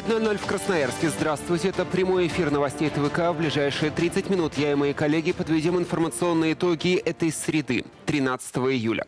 17:00 в Красноярске. Здравствуйте. Это прямой эфир новостей ТВК. В ближайшие 30 минут я и мои коллеги подведем информационные итоги этой среды, 13 июля.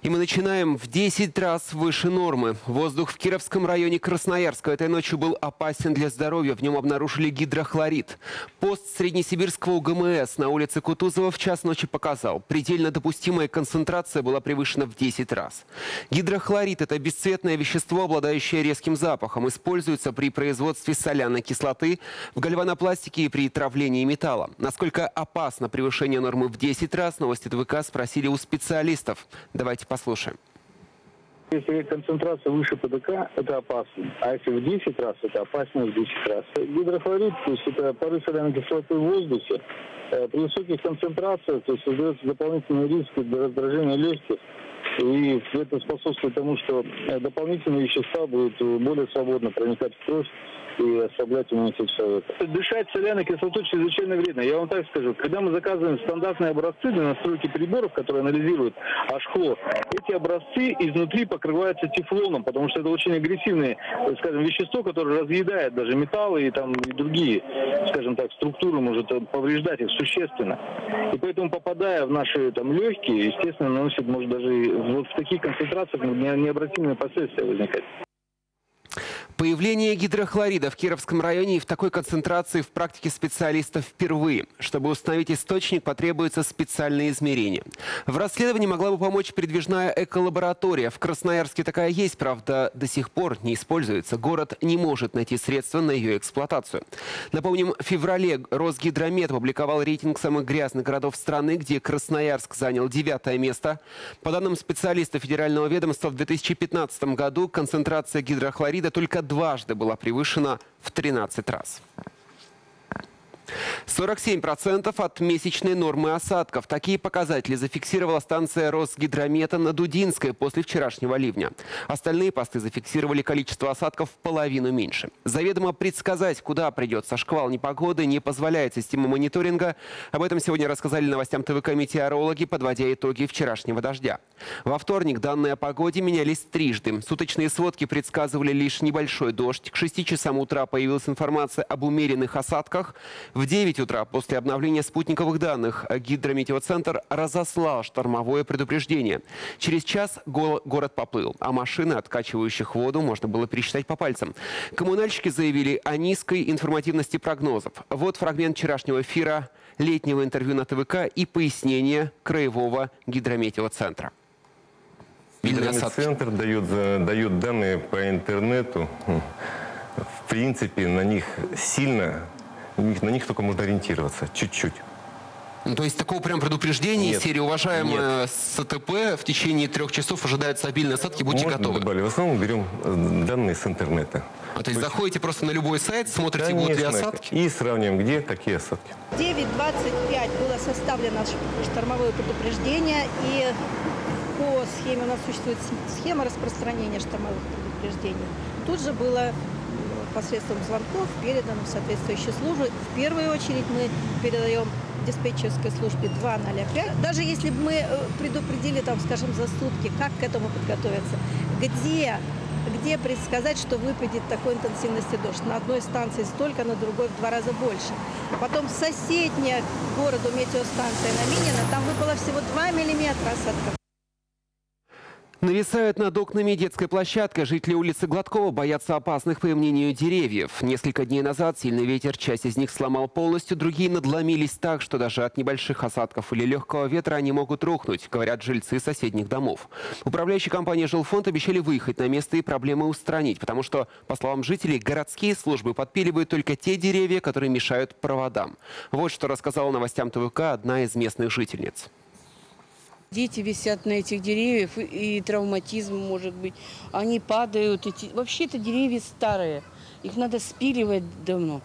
И мы начинаем в 10 раз выше нормы. Воздух в Кировском районе Красноярска этой ночью был опасен для здоровья. В нем обнаружили гидрохлорид. Пост Среднесибирского УГМС на улице Кутузова в час ночи показал. Предельно допустимая концентрация была превышена в 10 раз. Гидрохлорид – это бесцветное вещество, обладающее резким запахом. Используется при производстве соляной кислоты, в гальванопластике и при травлении металла. Насколько опасно превышение нормы в 10 раз, новости ТВК спросили у специалистов. Давайте послушаем. Если концентрация выше ПДК, это опасно. А если в 10 раз, это опасно в 10 раз. Гидрохлорид, то есть это пары соляной кислоты в воздухе, при высоких концентрациях создается дополнительный риск для раздражения легких. И это способствует тому, что дополнительные вещества будут более свободно проникать в кровь и ослаблять иммунитет человека. Дышать соляной кислотой чрезвычайно вредно. Я вам так скажу, когда мы заказываем стандартные образцы для настройки приборов, которые анализируют HCl, эти образцы изнутри покрываются тефлоном, потому что это очень агрессивное, скажем, вещество, которое разъедает даже металлы и, и другие, скажем так, структуры, может повреждать их существенно. И поэтому, попадая в наши легкие, естественно, наносит, может, даже вот в таких концентрациях необратимые последствия возникают. Появление гидрохлорида в Кировском районе и в такой концентрации в практике специалистов впервые. Чтобы установить источник, потребуются специальные измерения. В расследовании могла бы помочь передвижная эколаборатория. В Красноярске такая есть, правда, до сих пор не используется. Город не может найти средства на ее эксплуатацию. Напомним, в феврале Росгидромет опубликовал рейтинг самых грязных городов страны, где Красноярск занял 9-е место. По данным специалистов федерального ведомства, в 2015 году концентрация гидрохлорида только дважды была превышена в 13 раз. 47% от месячной нормы осадков. Такие показатели зафиксировала станция Росгидромета на Дудинской после вчерашнего ливня. Остальные посты зафиксировали количество осадков в половину меньше. Заведомо предсказать, куда придется шквал непогоды, не позволяет система мониторинга. Об этом сегодня рассказали новостям ТВК метеорологи, подводя итоги вчерашнего дождя. Во вторник данные о погоде менялись трижды. Суточные сводки предсказывали лишь небольшой дождь. К 6 часам утра появилась информация об умеренных осадках. В 9 утра после обновления спутниковых данных гидрометеоцентр разослал штормовое предупреждение. Через час город поплыл, а машины, откачивающих воду, можно было пересчитать по пальцам. Коммунальщики заявили о низкой информативности прогнозов. Вот фрагмент вчерашнего эфира, летнего интервью на ТВК и пояснение краевого гидрометеоцентра. Гидрометцентр дает данные по интернету. В принципе, на них только можно ориентироваться, чуть-чуть. То есть такого прям предупреждения из серии «Уважаемая СТП, в течение 3 часов ожидаются обильные осадки, будьте готовы». В основном берем данные с интернета. То есть заходите просто на любой сайт, смотрите, будут ли осадки? И сравниваем, где какие осадки. 9:25 было составлено штормовое предупреждение. И по схеме, у нас существует схема распространения штормовых предупреждений. Тут же было посредством звонков передано в соответствующие службы. В первую очередь мы передаем диспетчерской службе 205. Даже если бы мы предупредили, скажем, за сутки, как к этому подготовиться, где предсказать, что выпадет такой интенсивности дождь. На одной станции столько, на другой в 2 раза больше. Потом соседняя к городу метеостанция Наминина, там выпало всего 2 миллиметра осадков. Нависают над окнами и детской площадкой. Жители улицы Гладкова боятся опасных, по их мнению, деревьев. Несколько дней назад сильный ветер часть из них сломал полностью, другие надломились так, что даже от небольших осадков или легкого ветра они могут рухнуть, говорят жильцы соседних домов. Управляющие компании «Жилфонд» обещали выехать на место и проблемы устранить, потому что, по словам жителей, городские службы подпиливают только те деревья, которые мешают проводам. Вот что рассказала новостям ТВК одна из местных жительниц. Дети висят на этих деревьях, и травматизм может быть. Они падают. Вообще-то деревья старые. Их надо спиливать давно.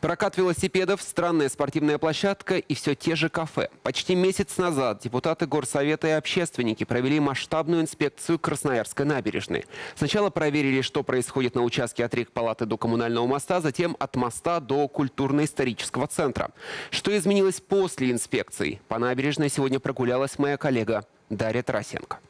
Прокат велосипедов, странная спортивная площадка и все те же кафе. Почти месяц назад депутаты Горсовета и общественники провели масштабную инспекцию Красноярской набережной. Сначала проверили, что происходит на участке от Рекпалаты до Коммунального моста, затем от моста до культурно-исторического центра. Что изменилось после инспекций? По набережной сегодня прогулялась моя коллега Дарья Тарасенко.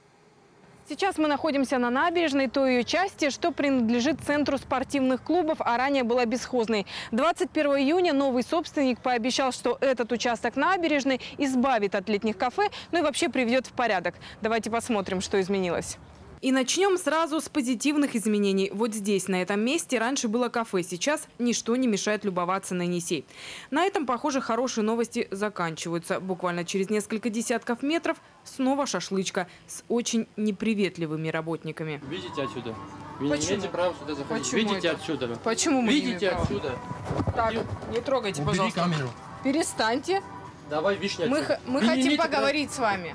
Сейчас мы находимся на набережной, той ее части, что принадлежит центру спортивных клубов, а ранее была бесхозной. 21 июня новый собственник пообещал, что этот участок набережной избавит от летних кафе, ну и вообще приведет в порядок. Давайте посмотрим, что изменилось. И начнем сразу с позитивных изменений. Вот здесь, на этом месте, раньше было кафе. Сейчас ничто не мешает любоваться на Енисей. На этом, похоже, хорошие новости заканчиваются. Буквально через несколько десятков метров снова шашлычка с очень неприветливыми работниками. Видите отсюда? Вы не имеете права сюда заходить. Почему видите это? Отсюда? Почему мы видите не имеем отсюда? Так, не трогайте, убери, пожалуйста. Камеру. Перестаньте. Давай, вишня отсюда. Мы хотим поговорить прав... с вами.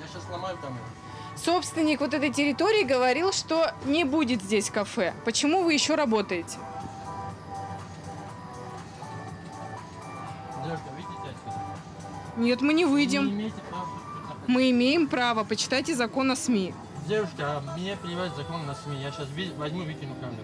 Я сейчас сломаю камеру. Собственник вот этой территории говорил, что не будет здесь кафе. Почему вы еще работаете? Девушка, выйдите отсюда. Нет, мы не выйдем. Не права, мы имеем право. Почитайте закон о СМИ. Девушка, мне плевать закон на СМИ. Я сейчас возьму викину камеру.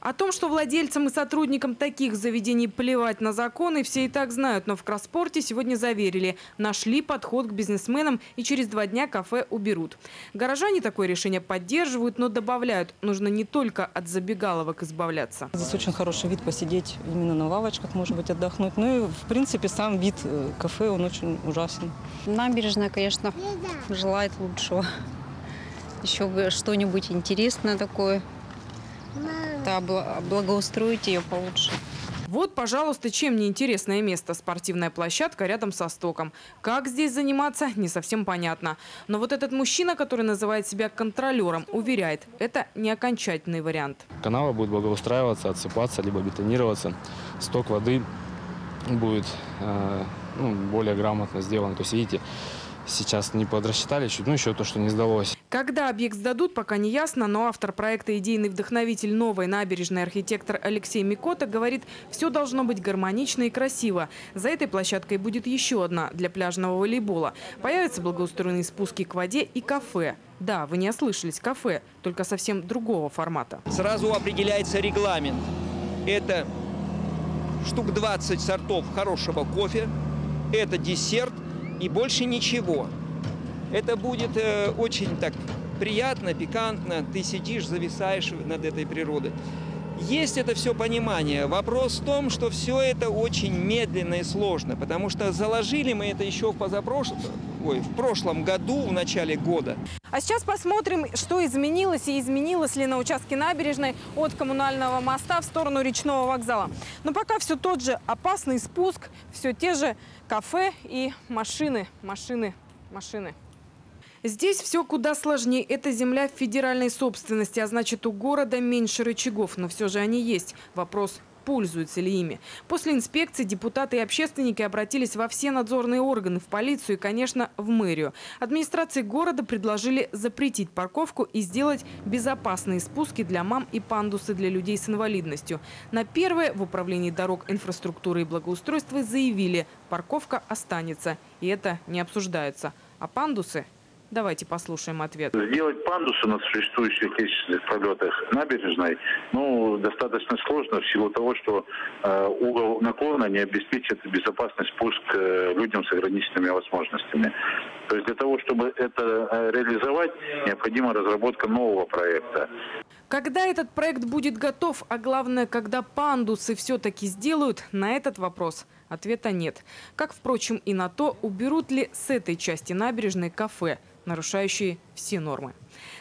О том, что владельцам и сотрудникам таких заведений плевать на законы, все и так знают. Но в Краспорте сегодня заверили – нашли подход к бизнесменам и через 2 дня кафе уберут. Горожане такое решение поддерживают, но добавляют – нужно не только от забегаловок избавляться. Здесь очень хороший вид посидеть, именно на лавочках, может быть, отдохнуть. Ну и, в принципе, сам вид кафе, он очень ужасен. Набережная, конечно, желает лучшего. Еще бы что-нибудь интересное такое. Благоустроить ее получше. Вот, пожалуйста, чем неинтересное место. Спортивная площадка рядом со стоком. Как здесь заниматься, не совсем понятно. Но вот этот мужчина, который называет себя контролером, уверяет, это не окончательный вариант. Канава будет благоустраиваться, отсыпаться, либо бетонироваться. Сток воды будет более грамотно сделан. То есть, видите, сейчас не подрасчитали чуть, ну еще то, что не сдалось. Когда объект сдадут, пока не ясно, но автор проекта, идейный вдохновитель новой набережной, архитектор Алексей Микота говорит, все должно быть гармонично и красиво. За этой площадкой будет еще одна для пляжного волейбола. Появятся благоустроенные спуски к воде и кафе. Да, вы не ослышались, кафе, только совсем другого формата. Сразу определяется регламент. Это штук 20 сортов хорошего кофе, это десерт. И больше ничего. Это будет очень так приятно, пикантно. Ты сидишь, зависаешь над этой природой. Есть это все понимание. Вопрос в том, что все это очень медленно и сложно. Потому что заложили мы это еще в прошлом году, в начале года. А сейчас посмотрим, что изменилось и изменилось ли на участке набережной от коммунального моста в сторону речного вокзала. Но пока все тот же опасный спуск, все те же кафе и машины. Здесь все куда сложнее. Это земля в федеральной собственности, а значит, у города меньше рычагов. Но все же они есть. Вопрос, пользуются ли ими. После инспекции депутаты и общественники обратились во все надзорные органы, в полицию и, конечно, в мэрию. Администрации города предложили запретить парковку и сделать безопасные спуски для мам и пандусы для людей с инвалидностью. На первое в управлении дорог, инфраструктуры и благоустройства заявили, парковка останется. И это не обсуждается. А пандусы? Давайте послушаем ответ. Сделать пандусы на существующих лестничных пролетах набережной достаточно сложно в силу того, что угол наклона не обеспечит безопасный спуск людям с ограниченными возможностями. То есть для того, чтобы это реализовать, необходима разработка нового проекта. Когда этот проект будет готов, а главное, когда пандусы все-таки сделают, на этот вопрос ответа нет. Как, впрочем, и на то, уберут ли с этой части набережной кафе, нарушающие все нормы.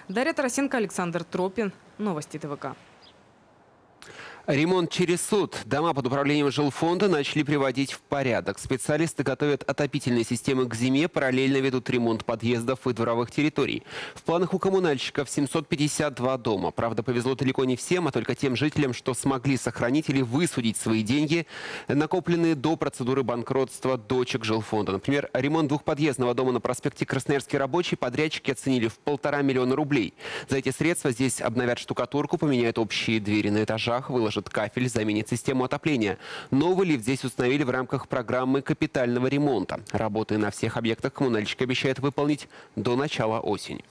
Дарья Тарасенко, Александр Тропин. Новости ТВК. Ремонт через суд. Дома под управлением жилфонда начали приводить в порядок. Специалисты готовят отопительные системы к зиме, параллельно ведут ремонт подъездов и дворовых территорий. В планах у коммунальщиков 752 дома. Правда, повезло далеко не всем, а только тем жителям, что смогли сохранить или высудить свои деньги, накопленные до процедуры банкротства дочек жилфонда. Например, ремонт двухподъездного дома на проспекте Красноярский рабочий подрядчики оценили в 1,5 миллиона рублей. За эти средства здесь обновят штукатурку, поменяют общие двери на этажах, выложат кафель, заменит систему отопления. Новый лифт здесь установили в рамках программы капитального ремонта. Работы на всех объектах коммунальщик обещает выполнить до начала осени.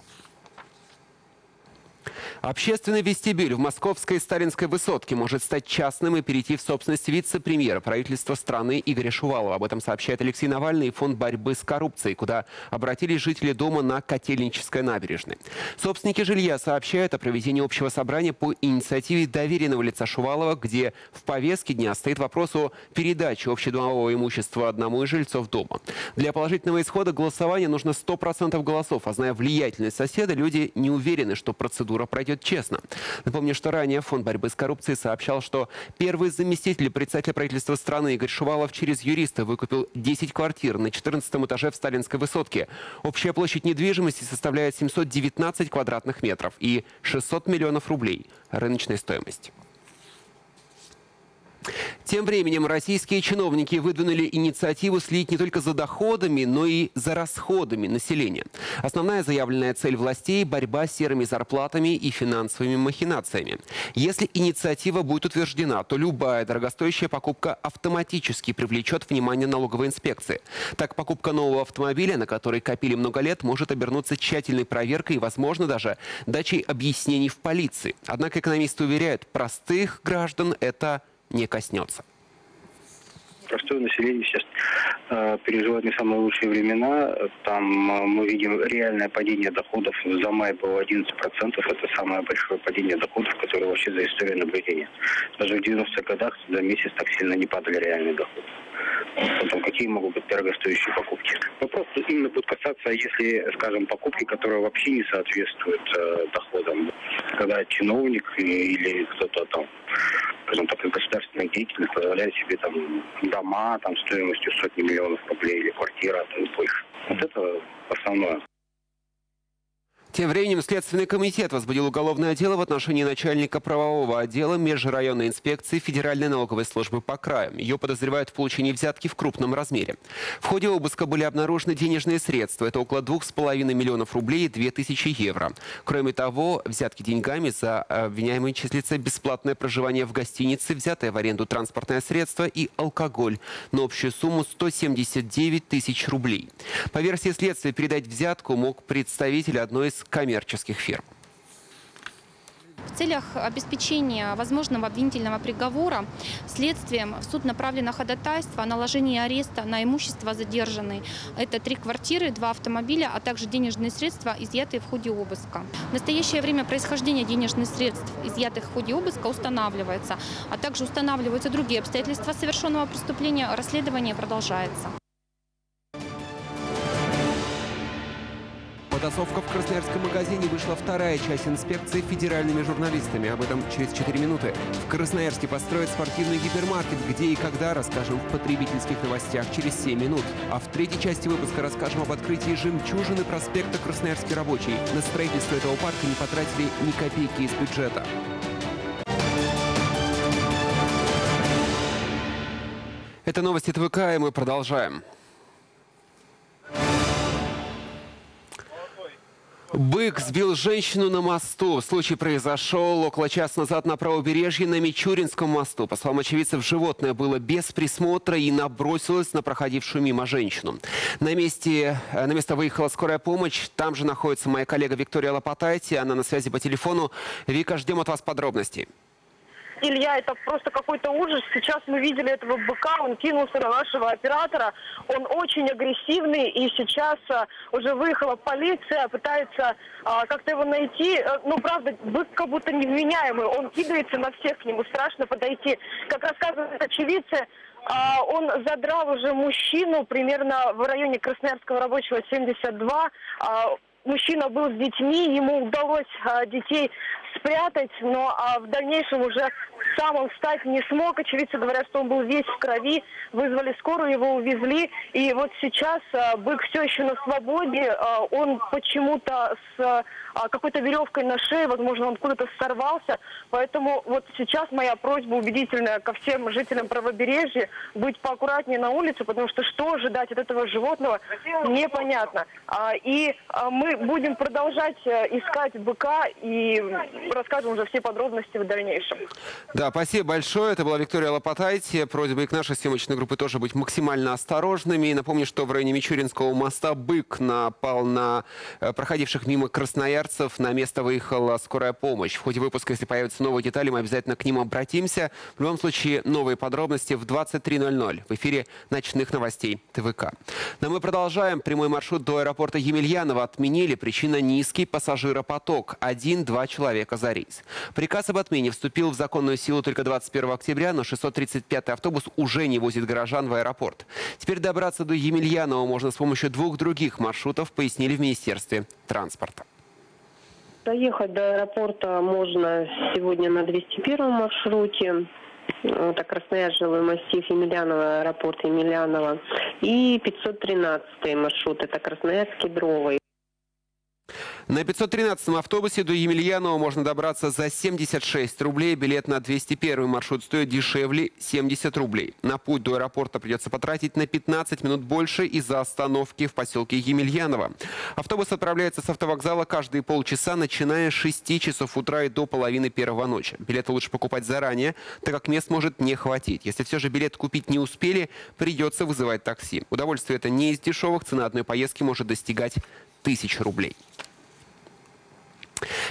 Общественный вестибюль в московской Сталинской высотке может стать частным и перейти в собственность вице-премьера правительства страны Игоря Шувалова. Об этом сообщает Алексей Навальный и фонд борьбы с коррупцией, куда обратились жители дома на Котельнической набережной. Собственники жилья сообщают о проведении общего собрания по инициативе доверенного лица Шувалова, где в повестке дня стоит вопрос о передаче общедомового имущества одному из жильцов дома. Для положительного исхода голосования нужно 100% голосов, а зная влиятельность соседа, люди не уверены, что процедура пройдет честно. Напомню, что ранее фонд борьбы с коррупцией сообщал, что первый заместитель председателя правительства страны Игорь Шувалов через юриста выкупил 10 квартир на 14 этаже в Сталинской высотке. Общая площадь недвижимости составляет 719 квадратных метров и 600 миллионов рублей рыночной стоимости. Тем временем российские чиновники выдвинули инициативу следить не только за доходами, но и за расходами населения. Основная заявленная цель властей – борьба с серыми зарплатами и финансовыми махинациями. Если инициатива будет утверждена, то любая дорогостоящая покупка автоматически привлечет внимание налоговой инспекции. Так, покупка нового автомобиля, на который копили много лет, может обернуться тщательной проверкой и, возможно, даже дачей объяснений в полиции. Однако экономисты уверяют, простых граждан это не коснется. Простое население сейчас переживает не самые лучшие времена. Там мы видим реальное падение доходов. За май было 11%. Это самое большое падение доходов, которое вообще за историю наблюдения. Даже в 90-х годах за месяц так сильно не падали реальные доходы. Потом, какие могут быть дорогостоящие покупки? Вопрос именно будет касаться, если, скажем, покупки, которые вообще не соответствуют доходам. Когда чиновник или кто-то там, скажем так, из государственных деятелей позволяет себе там дома там стоимостью сотни миллионов рублей или квартира там больше. Вот это основное. Тем временем Следственный комитет возбудил уголовное дело в отношении начальника правового отдела Межрайонной инспекции Федеральной налоговой службы по краю. Ее подозревают в получении взятки в крупном размере. В ходе обыска были обнаружены денежные средства. Это около 2,5 миллионов рублей и 2000 евро. Кроме того, взятки деньгами за обвиняемые числится бесплатное проживание в гостинице, взятое в аренду транспортное средство и алкоголь на общую сумму 179 тысяч рублей. По версии следствия, передать взятку мог представитель одной из коммерческих фирм. В целях обеспечения возможного обвинительного приговора следствием в суд направлено ходатайство о наложении ареста на имущество задержанной. Это 3 квартиры, 2 автомобиля, а также денежные средства, изъятые в ходе обыска. В настоящее время происхождение денежных средств, изъятых в ходе обыска, устанавливается, а также устанавливаются другие обстоятельства совершенного преступления. Расследование продолжается. Потасовка в красноярском магазине вышла вторая часть инспекции федеральными журналистами. Об этом через 4 минуты. В Красноярске построят спортивный гипермаркет, где и когда расскажем в потребительских новостях через 7 минут. А в третьей части выпуска расскажем об открытии жемчужины проспекта Красноярский рабочий. На строительство этого парка не потратили ни копейки из бюджета. Это новости ТВК, и мы продолжаем. Бык сбил женщину на мосту. Случай произошел около часа назад на правобережье на Мичуринском мосту. По словам очевидцев, животное было без присмотра и набросилось на проходившую мимо женщину. На место выехала скорая помощь. Там же находится моя коллега Виктория Лопатайте. Она на связи по телефону. Вика, ждем от вас подробностей. Илья, это просто какой-то ужас. Сейчас мы видели этого быка, он кинулся на нашего оператора. Он очень агрессивный, и сейчас уже выехала полиция, пытается как-то его найти. Ну, правда, бык как будто невменяемый. Он кидается на всех, к нему страшно подойти. Как рассказывают очевидцы, он задрал уже мужчину примерно в районе Красноярского рабочего 72. Мужчина был с детьми, ему удалось детей спрятать, но в дальнейшем уже сам он встать не смог. Очевидцы говорят, что он был весь в крови, вызвали скорую, его увезли. И вот сейчас бык все еще на свободе, он почему-то с какой-то веревкой на шее, возможно, он куда-то сорвался. Поэтому вот сейчас моя просьба убедительная ко всем жителям правобережья быть поаккуратнее на улице, потому что что ожидать от этого животного, непонятно. И мы будем продолжать искать быка и расскажем уже все подробности в дальнейшем. Да. Да, спасибо большое. Это была Виктория Лопатайте. Просьба и к нашей съемочной группе тоже быть максимально осторожными. И напомню, что в районе Мичуринского моста бык напал на проходивших мимо красноярцев. На место выехала скорая помощь. В ходе выпуска, если появятся новые детали, мы обязательно к ним обратимся. В любом случае, новые подробности в 23:00 в эфире «Ночных новостей ТВК». Но мы продолжаем. Прямой маршрут до аэропорта Емельянова отменили. Причина — низкий пассажиропоток. 1-2 человека за рейс. Приказ об отмене вступил в законную силу только 21 октября, но 635-й автобус уже не возит горожан в аэропорт. Теперь добраться до Емельянова можно с помощью двух других маршрутов, пояснили в Министерстве транспорта. Доехать до аэропорта можно сегодня на 201-м маршруте. Это Краснояржевый массив, Емельянова, аэропорт Емельянова. И 513-й маршрут, это Красноярск-Кедровый. На 513-м автобусе до Емельянова можно добраться за 76 рублей. Билет на 201-й маршрут стоит дешевле — 70 рублей. На путь до аэропорта придется потратить на 15 минут больше из-за остановки в поселке Емельянова. Автобус отправляется с автовокзала каждые полчаса, начиная с 6 часов утра и до половины первого ночи. Билеты лучше покупать заранее, так как мест может не хватить. Если все же билет купить не успели, придется вызывать такси. Удовольствие это не из дешевых. Цена одной поездки может достигать 1000 рублей.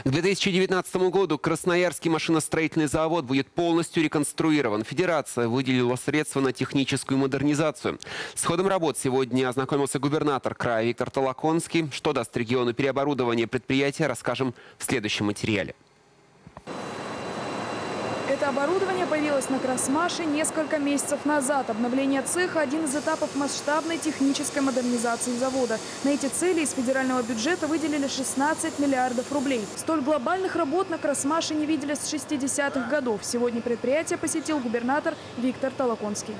К 2019 году Красноярский машиностроительный завод будет полностью реконструирован. Федерация выделила средства на техническую модернизацию. С ходом работ сегодня ознакомился губернатор края Виктор Толоконский. Что даст региону переоборудование предприятия, расскажем в следующем материале. Это оборудование появилось на Красмаше несколько месяцев назад. Обновление цеха – один из этапов масштабной технической модернизации завода. На эти цели из федерального бюджета выделили 16 миллиардов рублей. Столь глобальных работ на Красмаше не видели с 60-х годов. Сегодня предприятие посетил губернатор Виктор Толоконский.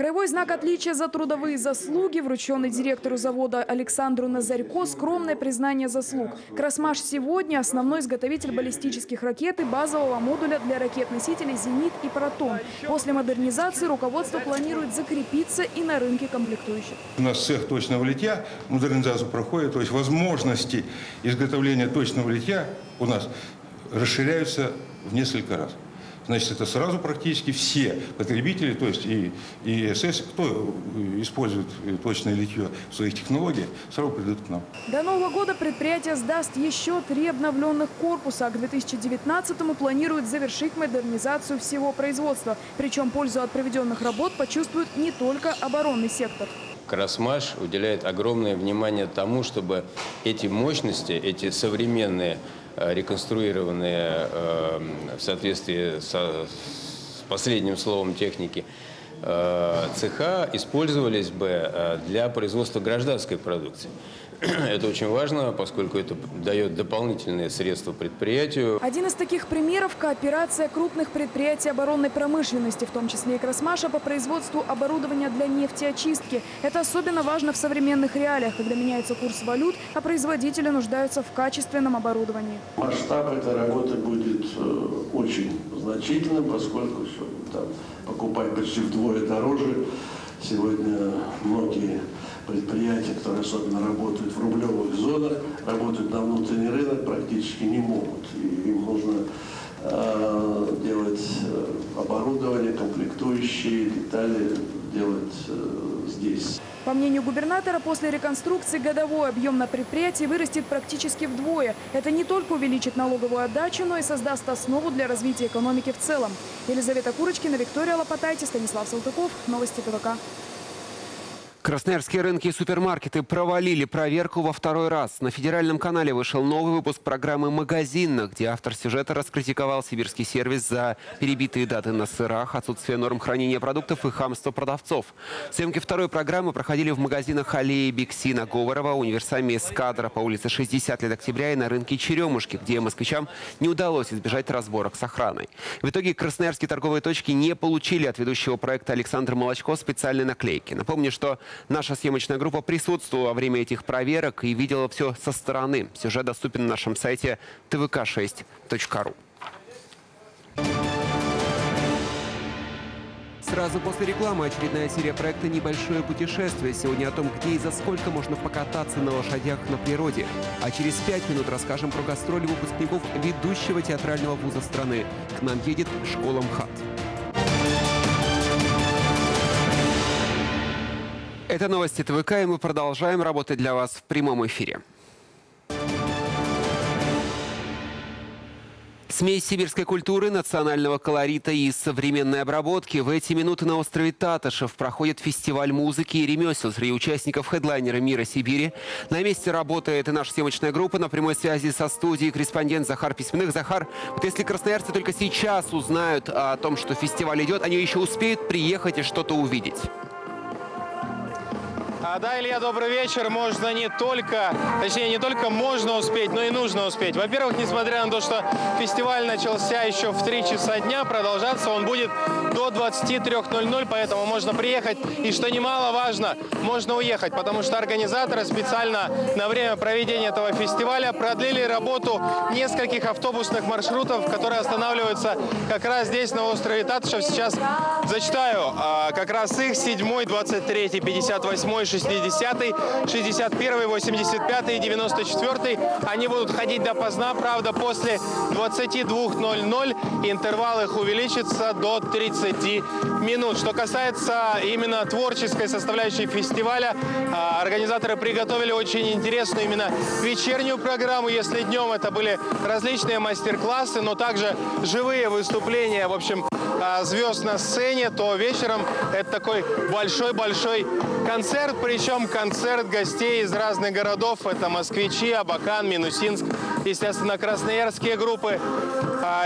Краевой знак отличия за трудовые заслуги, врученный директору завода Александру Назарько, — скромное признание заслуг. Красмаш сегодня основной изготовитель баллистических ракет и базового модуля для ракет-носителей «Зенит» и «Протон». После модернизации руководство планирует закрепиться и на рынке комплектующих. У нас цех точного литья, модернизацию проходит, то есть возможности изготовления точного литья у нас расширяются в несколько раз. Значит, это сразу практически все потребители, то есть и СС, кто использует точное литье в своих технологиях, сразу придут к нам. До Нового года предприятие сдаст еще 3 обновленных корпуса, а к 2019-му планирует завершить модернизацию всего производства. Причем пользу от проведенных работ почувствует не только оборонный сектор. Красмаш уделяет огромное внимание тому, чтобы эти мощности, эти современные, реконструированные в соответствии с последним словом техники цеха, использовались бы для производства гражданской продукции. Это очень важно, поскольку это дает дополнительные средства предприятию. Один из таких примеров – кооперация крупных предприятий оборонной промышленности, в том числе и Красмаша, по производству оборудования для нефтеочистки. Это особенно важно в современных реалиях, когда меняется курс валют, а производители нуждаются в качественном оборудовании. Масштаб этой работы будет очень значительным, поскольку все там покупать почти вдвое дороже. Сегодня многие предприятия, которые особенно работают в рублевых зонах, работают на внутренний рынок, практически не могут. И им нужно делать оборудование, комплектующие, детали делать здесь. По мнению губернатора, после реконструкции годовой объем на предприятии вырастет практически вдвое. Это не только увеличит налоговую отдачу, но и создаст основу для развития экономики в целом. Елизавета Курочкина, Виктория Лопатайте, Станислав Салтыков. Новости ТВК. Красноярские рынки и супермаркеты провалили проверку во второй раз. На федеральном канале вышел новый выпуск программы «Магазин», где автор сюжета раскритиковал сибирский сервис за перебитые даты на сырах, отсутствие норм хранения продуктов и хамство продавцов. Съемки второй программы проходили в магазинах «Аллеи Бикси» на Говорова, универсаме «Эскадра» по улице 60 лет Октября и на рынке «Черемушки», где москвичам не удалось избежать разборок с охраной. В итоге красноярские торговые точки не получили от ведущего проекта Александра Молочко специальной наклейки. Напомню, что наша съемочная группа присутствовала во время этих проверок и видела все со стороны. Сюжет доступен на нашем сайте tvk6.ru. Сразу после рекламы очередная серия проекта «Небольшое путешествие». Сегодня о том, где и за сколько можно покататься на лошадях на природе. А через 5 минут расскажем про гастроли выпускников ведущего театрального вуза страны. К нам едет школа МХАТ. Это новости ТВК, и мы продолжаем работать для вас в прямом эфире. Смесь сибирской культуры, национального колорита и современной обработки. В эти минуты на острове Татышев проходит фестиваль музыки и ремесел среди участников хедлайнера «Мира Сибири». На месте работает и наша съемочная группа. На прямой связи со студией корреспондент Захар Письменных. Захар, вот если красноярцы только сейчас узнают о том, что фестиваль идет, они еще успеют приехать и что-то увидеть? Да, Илья, добрый вечер. Можно не только можно успеть, но и нужно успеть. Во-первых, несмотря на то, что фестиваль начался еще в 3 часа дня, продолжаться он будет до 23:00, поэтому можно приехать и, что немаловажно, можно уехать, потому что организаторы специально на время проведения этого фестиваля продлили работу нескольких автобусных маршрутов, которые останавливаются как раз здесь, на острове Татышев. Сейчас зачитаю как раз их: 7, 23, 58, 60. 61, 85 и 94. Они будут ходить допоздна, правда, после 22:00 интервал их увеличится до 30 минут. Что касается именно творческой составляющей фестиваля, организаторы приготовили очень интересную именно вечернюю программу. Если днем это были различные мастер-классы, но также живые выступления, в общем, звезд на сцене, то вечером это такой большой-большой концерт. Причем концерт гостей из разных городов. Это москвичи, Абакан, Минусинск, естественно, красноярские группы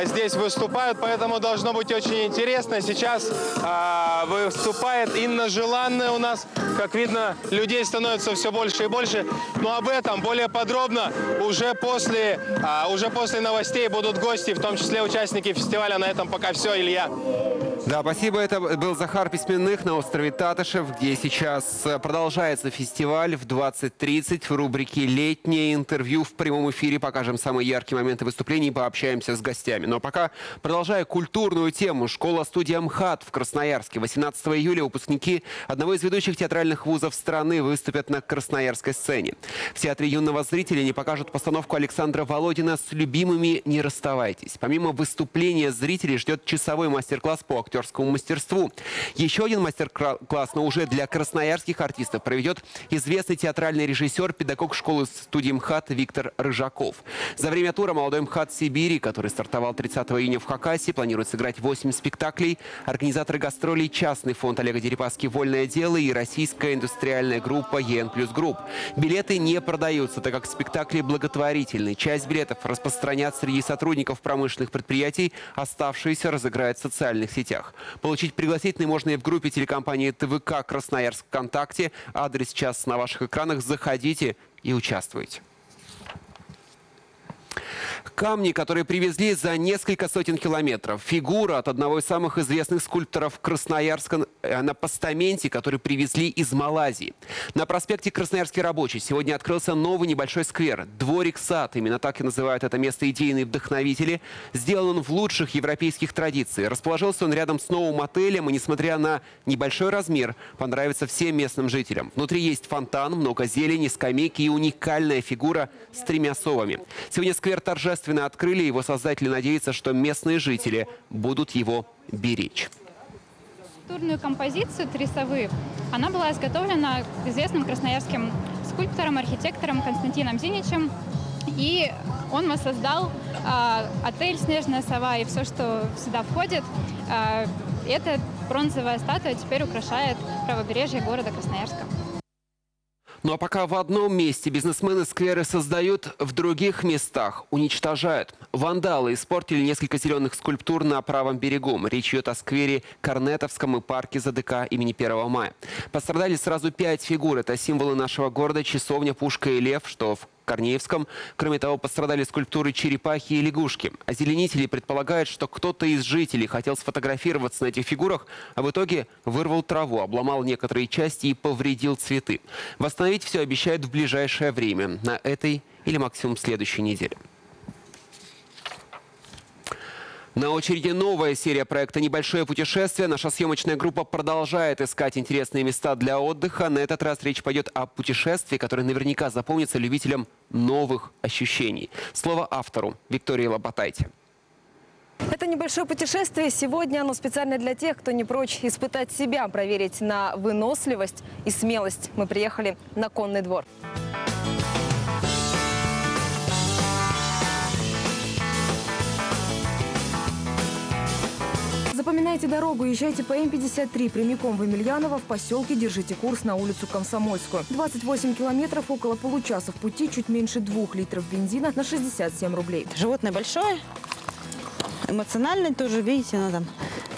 здесь выступают, поэтому должно быть очень интересно. Сейчас выступает Инна Желанная у нас. Как видно, людей становится все больше и больше. Но об этом более подробно уже после новостей будут гости, в том числе участники фестиваля. На этом пока все, Илья. Да, спасибо. Это был Захар Письменных на острове Татышев, где сейчас продолжается фестиваль. В 20:30 в рубрике «Летнее интервью» в прямом эфире покажем самые яркие моменты выступлений и пообщаемся с гостями. Но пока, продолжая культурную тему, школа-студия МХАТ в Красноярске. 18 июля выпускники одного из ведущих театральных вузов страны выступят на красноярской сцене. В Театре юного зрителя они покажут постановку Александра Володина «С любимыми не расставайтесь». Помимо выступления зрителей ждет часовой мастер-класс по актеру мастерству. Еще один мастер-класс, но уже для красноярских артистов, проведет известный театральный режиссер, педагог школы-студии МХАТ Виктор Рыжаков. За время тура молодой МХАТ Сибири, который стартовал 30 июня в Хакасии, планирует сыграть 8 спектаклей. Организаторы гастролей — частный фонд Олега Дерипаски «Вольное дело» и российская индустриальная группа «ЕН Плюс Групп». Билеты не продаются, так как спектакли благотворительны. Часть билетов распространят среди сотрудников промышленных предприятий, оставшиеся разыграют в социальных сетях. Получить пригласительный можно и в группе телекомпании ТВК «Красноярск» ВКонтакте. Адрес сейчас на ваших экранах. Заходите и участвуйте. Камни, которые привезли за несколько сотен километров. Фигура от одного из самых известных скульпторов Красноярска на постаменте, который привезли из Малайзии. На проспекте Красноярский рабочий сегодня открылся новый небольшой сквер. Дворик-сад, именно так и называют это место идейные вдохновители. Сделан он в лучших европейских традициях. Расположился он рядом с новым отелем, и, несмотря на небольшой размер, понравится всем местным жителям. Внутри есть фонтан, много зелени, скамейки и уникальная фигура с 3 совами. Сегодня сквер торжественно открыли. Его создатели надеются, что местные жители будут его беречь. Скульптурную композицию «Три совы» она была изготовлена известным красноярским скульптором, архитектором Константином Зиничем. И он воссоздал отель «Снежная сова» и все, что сюда входит. Эта бронзовая статуя теперь украшает правобережье города Красноярска. Ну а пока в одном месте бизнесмены скверы создают, в других местах уничтожают. Вандалы испортили несколько зеленых скульптур на правом берегу. Речь идет о сквере Корнетовском и парке ЗДК имени 1 мая. Пострадали сразу 5 фигур. Это символы нашего города: часовня, пушка и лев, что в Корнеевском. Кроме того, пострадали скульптуры черепахи и лягушки. Озеленители предполагают, что кто-то из жителей хотел сфотографироваться на этих фигурах, а в итоге вырвал траву, обломал некоторые части и повредил цветы. Восстановить все обещают в ближайшее время, на этой или максимум следующей неделе. На очереди новая серия проекта «Небольшое путешествие». Наша съемочная группа продолжает искать интересные места для отдыха. На этот раз речь пойдет о путешествии, которое наверняка запомнится любителям новых ощущений. Слово автору Виктории Лобатайте. Это небольшое путешествие. Сегодня оно специально для тех, кто не прочь испытать себя, проверить на выносливость и смелость. Мы приехали на Конный двор. Запоминайте дорогу, езжайте по М-53 прямиком в Емельяново, в поселке держите курс на улицу Комсомольскую. 28 километров, около получаса в пути, чуть меньше 2 литров бензина на 67 рублей. Животное большое, эмоциональное тоже, видите, оно там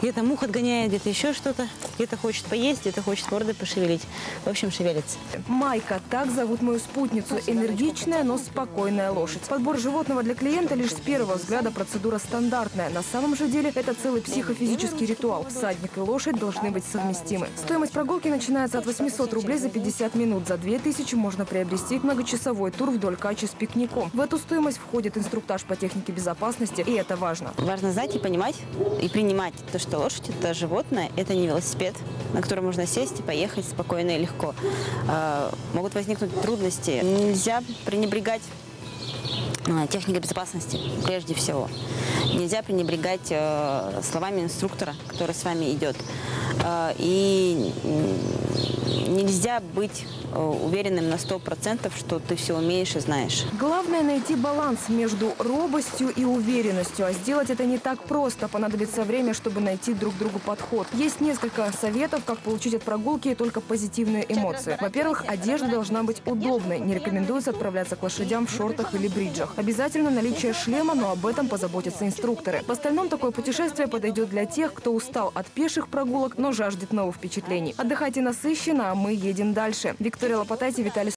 где-то мух отгоняет, где-то еще что-то, где-то хочет поесть, где-то хочет мордой пошевелить. В общем, шевелится. Майка, так зовут мою спутницу. Энергичная, но спокойная лошадь. Подбор животного для клиента лишь с первого взгляда процедура стандартная. На самом же деле это целый психофизический ритуал. Всадник и лошадь должны быть совместимы. Стоимость прогулки начинается от 800 рублей за 50 минут. За 2000 можно приобрести многочасовой тур вдоль Качи с пикником. В эту стоимость входит инструктаж по технике безопасности, и это важно. Важно знать и понимать, и принимать то, что лошадь – это животное, это не велосипед, на который можно сесть и поехать спокойно и легко. Могут возникнуть трудности. Нельзя пренебрегать техникой безопасности прежде всего. Нельзя пренебрегать словами инструктора, который с вами идет. И нельзя быть уверенным на 100%, что ты все умеешь и знаешь. Главное найти баланс между робостью и уверенностью. А сделать это не так просто. Понадобится время, чтобы найти друг другу подход. Есть несколько советов, как получить от прогулки только позитивные эмоции. Во-первых, одежда должна быть удобной. Не рекомендуется отправляться к лошадям в шортах или бриджах. Обязательно наличие шлема, но об этом позаботятся инструкторы. В остальном такое путешествие подойдет для тех, кто устал от пеших прогулок, но жаждет новых впечатлений. Отдыхайте насыщенно, а мы едем дальше. Виктория Лобатайте, Виталий